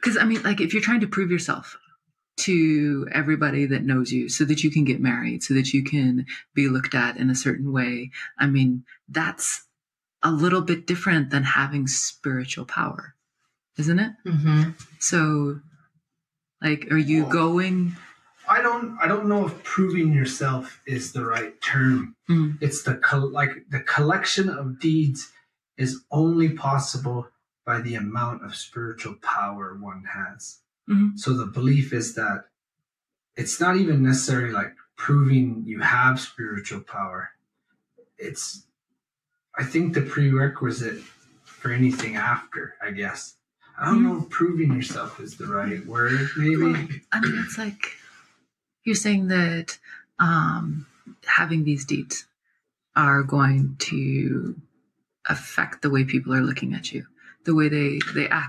Because I mean, like, if you're trying to prove yourself to everybody that knows you so that you can get married, so that you can be looked at in a certain way, I mean, that's a little bit different than having spiritual power, isn't it? Mm-hmm. So, like, are you going? I don't know if proving yourself is the right term. Mm. It's the collection of deeds is only possible by the amount of spiritual power one has. Mm-hmm. So the belief is that it's not even necessarily like proving you have spiritual power. It's, I think, the prerequisite for anything after, I guess. I don't know if proving yourself is the right word, maybe. Well, I mean, it's like you're saying that having these deeds are going to affect the way people are looking at you, the way they act.